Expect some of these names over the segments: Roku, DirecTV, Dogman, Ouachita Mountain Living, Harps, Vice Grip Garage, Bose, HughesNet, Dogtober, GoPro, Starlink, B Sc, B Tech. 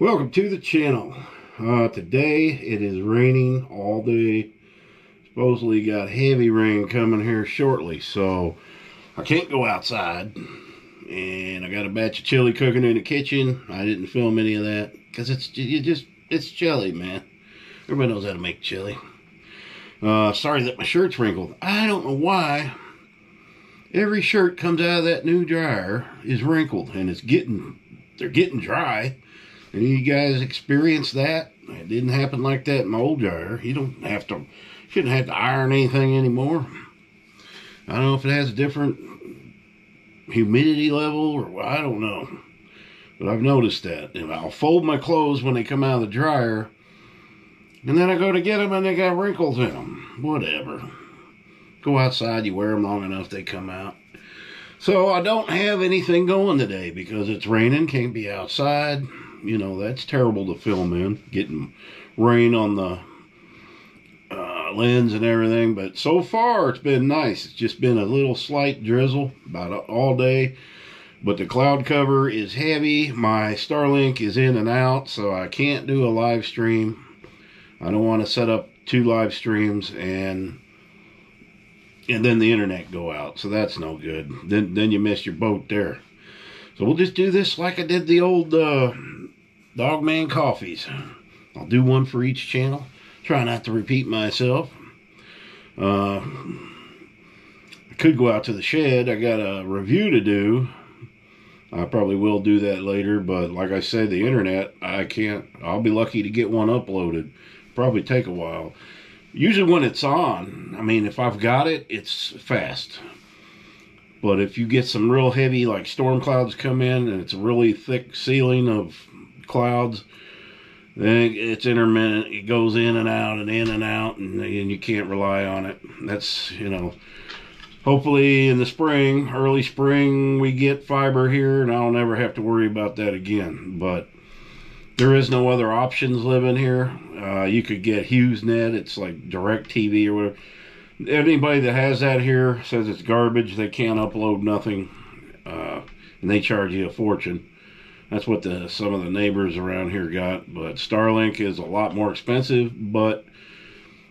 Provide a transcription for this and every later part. Welcome to the channel. Today it is raining all day. Supposedly got heavy rain coming here shortly, so I can't go outside, and I got a batch of chili cooking in the kitchen. I didn't film any of that because it's chili, man. Everybody knows how to make chili. Sorry that my shirt's wrinkled. I don't know why every shirt comes out of that new dryer is wrinkled, and they're getting dry. And you guys experienced that? It didn't happen like that in my old dryer. You don't have to, shouldn't have to iron anything anymore. I don't know if it has a different humidity level or I don't know. But I've noticed that. And I'll fold my clothes when they come out of the dryer. And then I go to get them and they got wrinkles in them. Whatever. Go outside, you wear them long enough, they come out. So I don't have anything going today because it's raining, can't be outside. You know, that's terrible to film in, getting rain on the lens and everything. But so far, it's been nice. It's just been a little slight drizzle about all day. But the cloud cover is heavy. My Starlink is in and out, so I can't do a live stream. I don't want to set up two live streams and then the internet go out. So that's no good. Then you missed your boat there. So we'll just do this like I did the old Dogman coffees. I'll do one for each channel. Try not to repeat myself. I could go out to the shed. I got a review to do. I probably will do that later, but like I said, the internet, I can't. I'll be lucky to get one uploaded. Probably take a while. Usually when it's on, I mean, if I've got it, it's fast. But if you get some real heavy, like storm clouds come in, and it's a really thick ceiling of clouds, then it's intermittent. It goes in and out, and you can't rely on it. That's, you know, hopefully in the spring, early spring, we get fiber here, and I'll never have to worry about that again. But there is no other options living here. You could get HughesNet. It's like DirecTV or whatever. Anybody that has that here says it's garbage. They can't upload nothing, and they charge you a fortune. That's what some of the neighbors around here got. But Starlink is a lot more expensive, but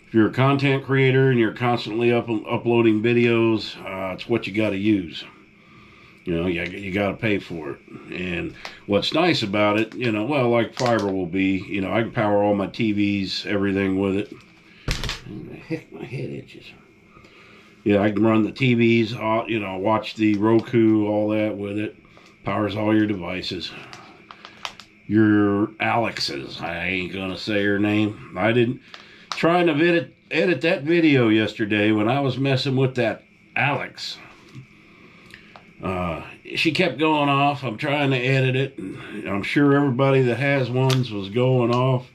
if you're a content creator and you're constantly uploading videos, it's what you got to use. You know, you got to pay for it. And what's nice about it, you know, well, like fiber will be, you know, I can power all my TVs, everything with it. Heck, my head itches. Yeah, I can run the TVs, you know, watch the Roku, all that with it. Powers all your devices. Your Alex's. I ain't gonna say her name. I didn't. Trying to edit that video yesterday when I was messing with that Alex. She kept going off. I'm trying to edit it. And I'm sure everybody that has ones was going off.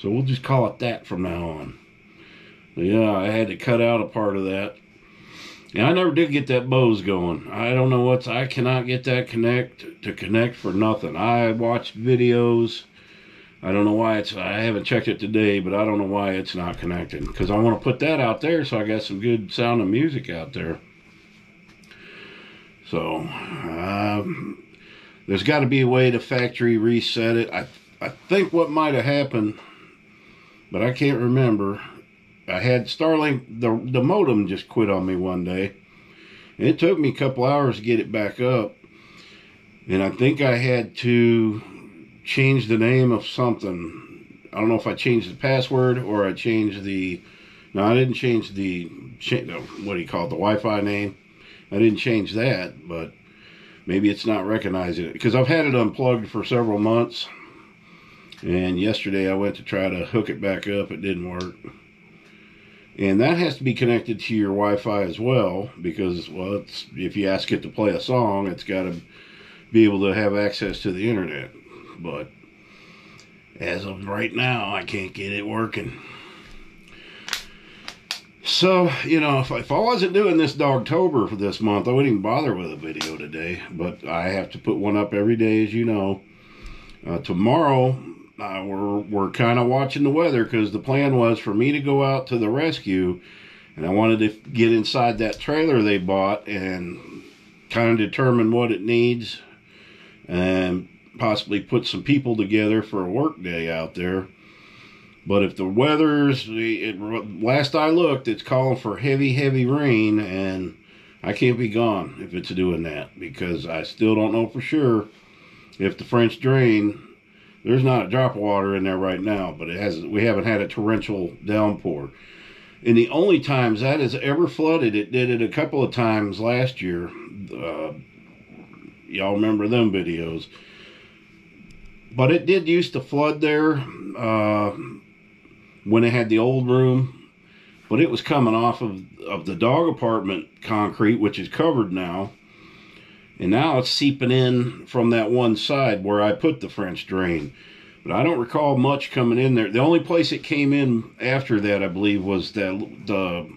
So we'll just call it that from now on. Yeah, I had to cut out a part of that. And I never did get that Bose going. I don't know what's... I cannot get that to connect for nothing. I watched videos. I don't know why it's... I haven't checked it today, but I don't know why it's not connecting. Because I want to put that out there so I got some good sound and music out there. So, there's got to be a way to factory reset it. I think what might have happened, but I can't remember... I had Starlink, the modem just quit on me one day. And it took me a couple hours to get it back up. And I think I had to change the name of something. I don't know if I changed the password or I changed the... No, I didn't change the... What do you call it? The Wi-Fi name. I didn't change that, but maybe it's not recognizing it. Because I've had it unplugged for several months. And yesterday I went to try to hook it back up. It didn't work. And that has to be connected to your Wi-Fi as well, because, well, it's, if you ask it to play a song, it's got to be able to have access to the internet. But as of right now, I can't get it working. So, you know, if I wasn't doing this Dogtober for this month, I wouldn't even bother with a video today. But I have to put one up every day, as you know. Tomorrow... we're kind of watching the weather because the plan was for me to go out to the rescue, and I wanted to get inside that trailer they bought and kind of determine what it needs and possibly put some people together for a work day out there. But if the weather's, last I looked, it's calling for heavy, heavy rain, and I can't be gone if it's doing that, because I still don't know for sure if the French drain, there's not a drop of water in there right now, but it hasn't, we haven't had a torrential downpour. And the only times that has ever flooded, it did it a couple of times last year. Y'all remember them videos. But it did used to flood there when they had the old room. But it was coming off of the dog apartment concrete, which is covered now. And now it's seeping in from that one side where I put the French drain. But I don't recall much coming in there. The only place it came in after that, I believe, was that the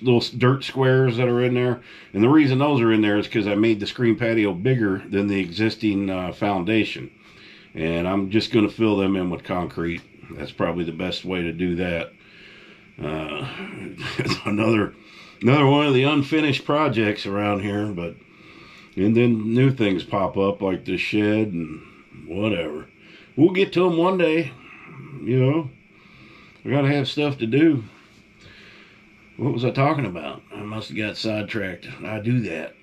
little dirt squares that are in there. And the reason those are in there is because I made the screen patio bigger than the existing foundation. And I'm just going to fill them in with concrete. That's probably the best way to do that. It's another one of the unfinished projects around here. But and then new things pop up like the shed and whatever. We'll get to them one day, you know. I gotta have stuff to do. What was I talking about? I must have got sidetracked. I do that.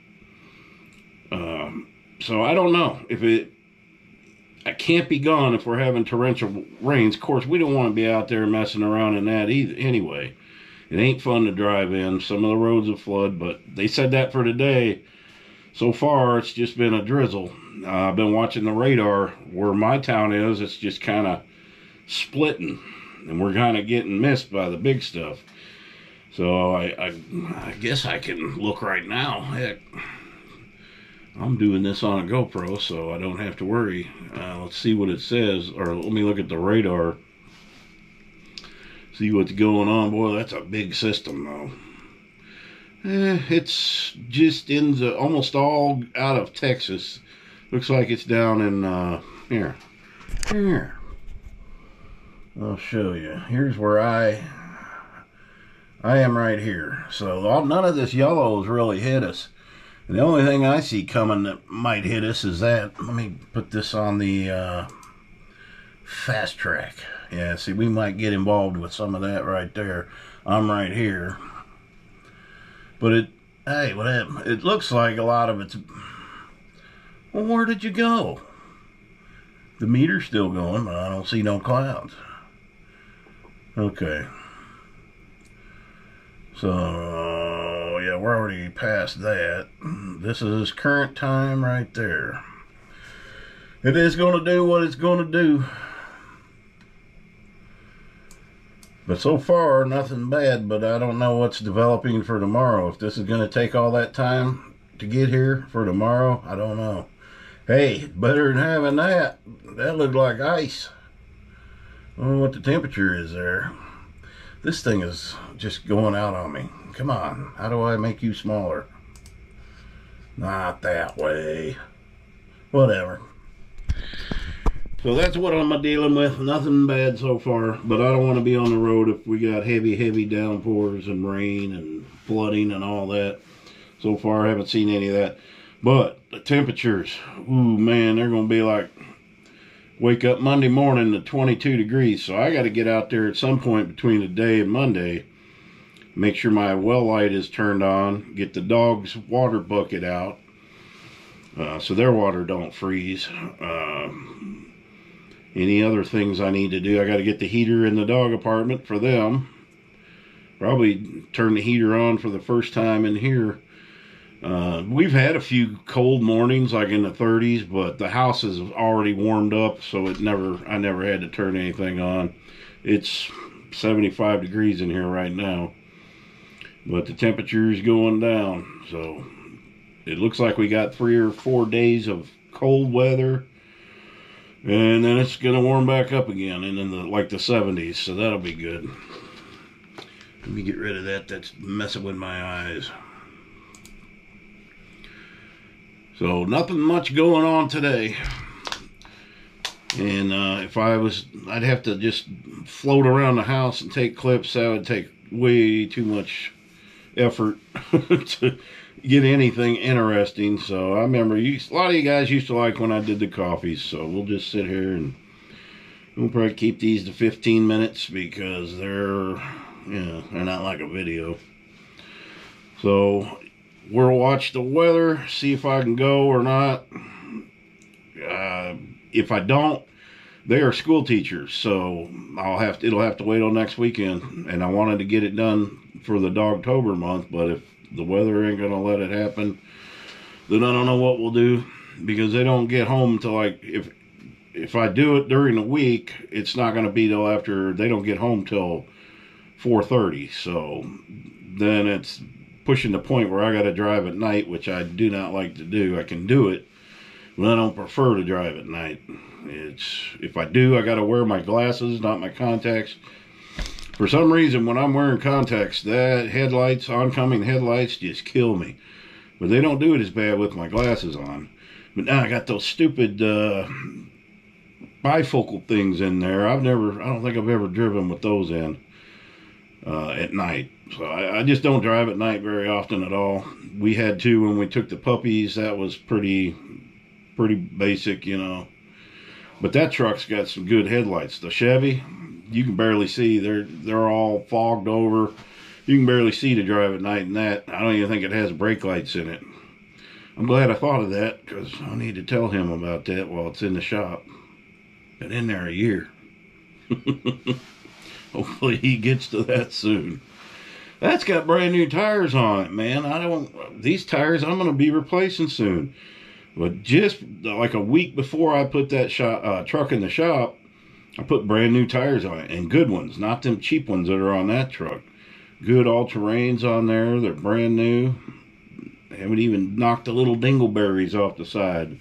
So I don't know if it. I can't be gone if we're having torrential rains. Of course, we don't want to be out there messing around in that either. Anyway, it ain't fun to drive in. Some of the roads will flood, but they said that for today. So far, it's just been a drizzle. I've been watching the radar where my town is. It's just kind of splitting, and we're kind of getting missed by the big stuff. So I guess I can look right now. Heck, I'm doing this on a GoPro, so I don't have to worry. Let's see what it says, or let me look at the radar. See what's going on. Boy, that's a big system, though. It's just in the, almost all out of Texas. Looks like it's down in here. I'll show you. Here's where I am right here. So none of this yellow has really hit us. And the only thing I see coming that might hit us is that. Let me put this on the fast track. Yeah, see, we might get involved with some of that right there. I'm right here. But hey, what happened? It looks like a lot of it's, well, where did you go? The meter's still going, but I don't see no clouds. Okay. So, yeah, we're already past that. This is current time right there. It is going to do what it's going to do. But so far, nothing bad, but I don't know what's developing for tomorrow. If this is going to take all that time to get here for tomorrow, I don't know. Hey, better than having that. That looked like ice. I don't know what the temperature is there. This thing is just going out on me. Come on. How do I make you smaller? Not that way. Whatever. So that's what I'm dealing with. Nothing bad so far, but I don't want to be on the road if we got heavy, heavy downpours and rain and flooding and all that. So far, I haven't seen any of that. But the temperatures, ooh, man, they're going to be like, wake up Monday morning to 22 degrees. So I got to get out there at some point between today and Monday, make sure my well light is turned on, get the dog's water bucket out so their water don't freeze. Any other things I need to do? I got to get the heater in the dog apartment for them. Probably turn the heater on for the first time in here. We've had a few cold mornings, like in the 30s, but the house is already warmed up, so I never had to turn anything on. It's 75 degrees in here right now, but the temperature is going down. So it looks like we got 3 or 4 days of cold weather. And then it's going to warm back up again, and in like the 70s, so that'll be good. Let me get rid of that. That's messing with my eyes. So nothing much going on today. And if I was, I'd have to just float around the house and take clips. That would take way too much effort to get anything interesting. So I remember a lot of you guys used to like when I did the coffees. So we'll just sit here and we'll probably keep these to 15 minutes because they're, you know, they're not like a video. So we'll watch the weather, see if I can go or not. If I don't, they are school teachers, so I'll have to, it'll have to wait till next weekend. And I wanted to get it done for the Dogtober month, but if the weather ain't gonna let it happen, then I don't know what we'll do, because they don't get home till like, if I do it during the week, it's not gonna be till after, they don't get home till 4:30. So then it's pushing the point where I gotta drive at night, which I do not like to do. I can do it, but I don't prefer to drive at night. It's, if I do, I gotta wear my glasses, not my contacts. For some reason, when I'm wearing contacts, that headlights, oncoming headlights, just kill me. But they don't do it as bad with my glasses on. But now I got those stupid bifocal things in there. I don't think I've ever driven with those in at night. So I just don't drive at night very often at all. We had to when we took the puppies. That was pretty basic, you know. But that truck's got some good headlights. The Chevy, you can barely see. They're all fogged over. You can barely see to drive at night in that. I don't even think it has brake lights in it. I'm glad I thought of that, because I need to tell him about that while it's in the shop. Been in there a year. Hopefully he gets to that soon. That's got brand new tires on it, man. These tires I'm going to be replacing soon. But just like a week before I put that truck in the shop, I put brand new tires on it, and good ones, not them cheap ones that are on that truck. Good all-terrains on there. They're brand new. They haven't even knocked the little dingleberries off the side,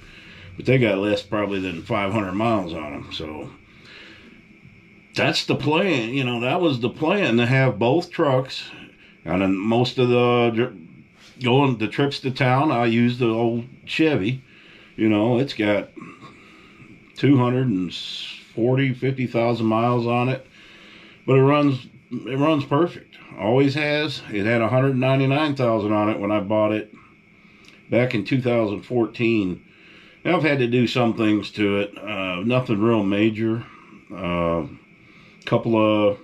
but they got less probably than 500 miles on them. So that's the plan. You know, that was the plan, to have both trucks. And then most of the trips to town, I use the old Chevy. You know, it's got 250,000 miles on it, but it runs perfect. Always has. It had 199,000 on it when I bought it back in 2014. Now I've had to do some things to it. Nothing real major. Couple of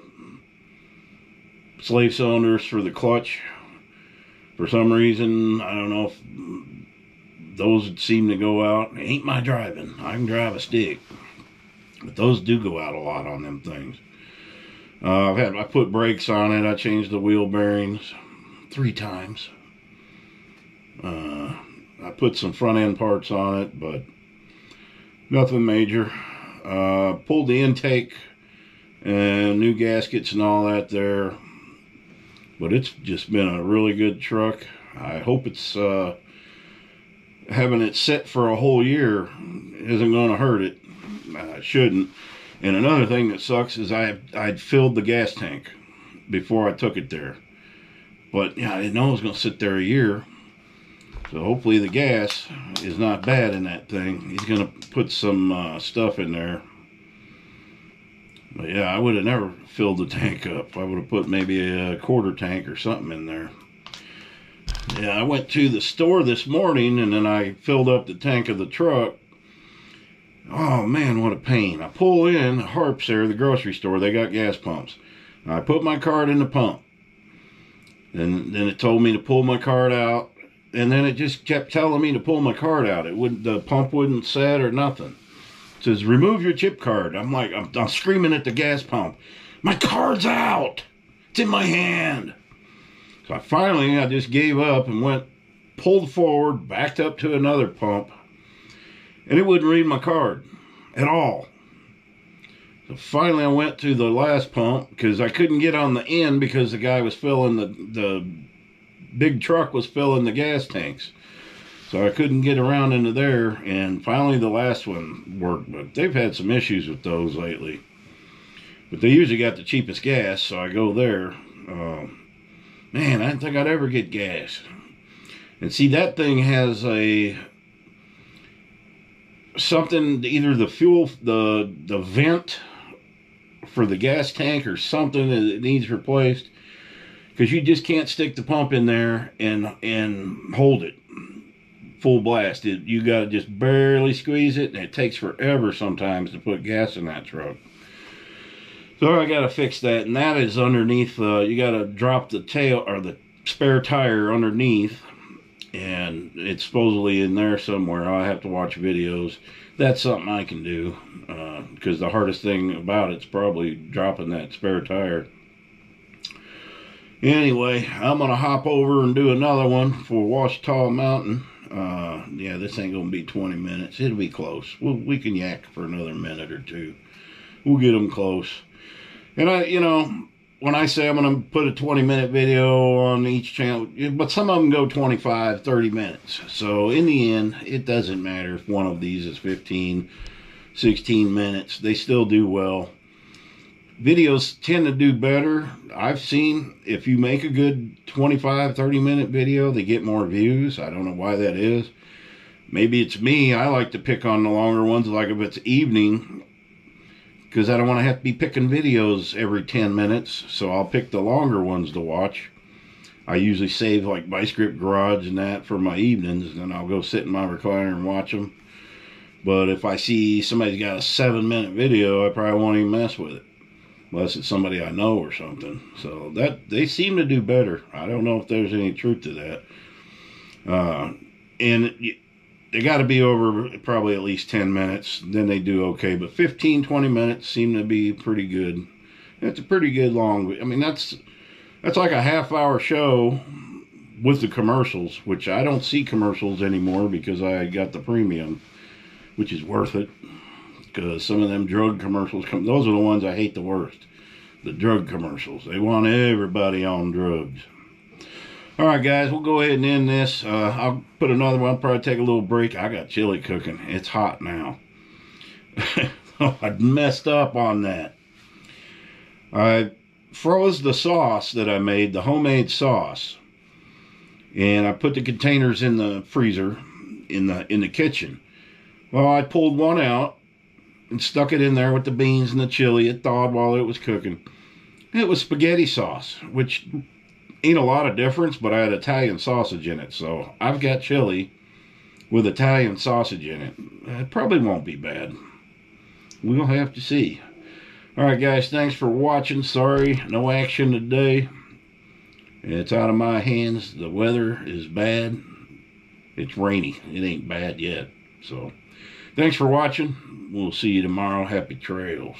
slave cylinders for the clutch. For some reason, I don't know if those seem to go out. It ain't my driving. I can drive a stick. But those do go out a lot on them things. I put brakes on it. I changed the wheel bearings 3 times. I put some front end parts on it, but nothing major. Pulled the intake and new gaskets and all that there. But it's just been a really good truck. I hope it's, having it set for a whole year isn't going to hurt it. I shouldn't. And another thing that sucks is I'd filled the gas tank before I took it there. But yeah, I didn't know it was going to sit there a year. So hopefully the gas is not bad in that thing. He's going to put some stuff in there. But yeah, I would have never filled the tank up. I would have put maybe a quarter tank or something in there. Yeah, I went to the store this morning and then I filled up the tank of the truck. Oh man, what a pain. I pull in Harps there, the grocery store. They got gas pumps. I put my card in the pump. And then it told me to pull my card out. And then it just kept telling me to pull my card out. It wouldn't, the pump wouldn't set or nothing. It says, remove your chip card. I'm like, I'm screaming at the gas pump. My card's out. It's in my hand. So I finally, I just gave up and went, pulled forward, backed up to another pump. And it wouldn't read my card at all. So finally I went to the last pump because I couldn't get on the end because the guy was filling the big truck was filling the gas tanks. So I couldn't get around into there, and finally the last one worked, but they've had some issues with those lately. But they usually got the cheapest gas, so I go there. Man, I didn't think I'd ever get gas. And see, that thing has a something, either the fuel, the vent for the gas tank or something that it needs replaced. because you just can't stick the pump in there and hold it full blast. You got to just barely squeeze it, and it takes forever sometimes to put gas in that truck. So I got to fix that, and that is underneath. You got to drop the tail or the spare tire underneath, and it's supposedly in there somewhere. I'll have to watch videos. That's something I can do, because the hardest thing about it's probably dropping that spare tire. Anyway, I'm going to hop over and do another one for Ouachita Mountain. Yeah, this ain't going to be 20 minutes. It'll be close. We can yak for another minute or two. We'll get them close. And you know, when I say I'm going to put a 20-minute video on each channel, but some of them go 25, 30 minutes. So in the end, it doesn't matter if one of these is 15, 16 minutes. They still do well. Videos tend to do better. I've seen if you make a good 25, 30-minute video, they get more views. I don't know why that is. Maybe it's me. I like to pick on the longer ones, like if it's evening, because I don't want to have to be picking videos every 10 minutes, so I'll pick the longer ones to watch. I usually save like Vice Grip Garage and that for my evenings, and then I'll go sit in my recliner and watch them. But if I see somebody's got a 7-minute video, I probably won't even mess with it, unless it's somebody I know or something. So that they seem to do better. I don't know if there's any truth to that. And they got to be over probably at least 10 minutes, then they do okay. But 15, 20 minutes seem to be pretty good. It's a pretty good long, I mean, that's like a half-hour show with the commercials, which I don't see commercials anymore because I got the premium, which is worth it. Because some of them drug commercials come, those are the ones I hate the worst. The drug commercials. They want everybody on drugs. All right, guys, we'll go ahead and end this. I'll put another one. I'll probably take a little break. I got chili cooking. It's hot now. I messed up on that. I froze the sauce that I made, the homemade sauce, and I put the containers in the freezer in the kitchen. Well, I pulled one out and stuck it in there with the beans and the chili. It thawed while it was cooking. It was spaghetti sauce, which ain't a lot of difference, but I had Italian sausage in it. So I've got chili with Italian sausage in it. It probably won't be bad. We'll have to see. All right, guys, thanks for watching. Sorry, no action today. It's out of my hands. The weather is bad. It's rainy. It ain't bad yet. So thanks for watching. We'll see you tomorrow. Happy trails.